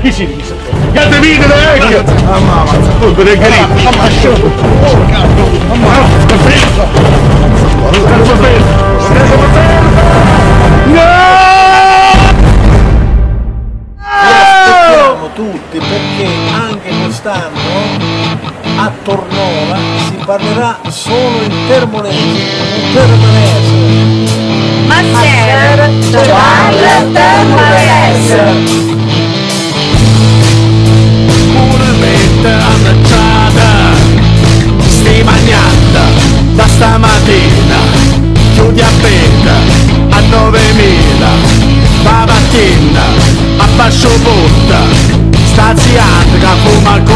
Chi si dice? Cate vite da vecchio! Ammazza! Colpo del grippo! Ammazza! Oh cazzo! Ammazza! Preso! Preso preso! Preso preso! No! Aspettiamo tutti perché anche quest'anno a Tornova si parlerà solo in termonese. Ma sera ci parla il termonese! Annacciata, sti mangiando da stamattina, chiudi appena a 9000, la mattina a bascio botta, sta ziata che fuma il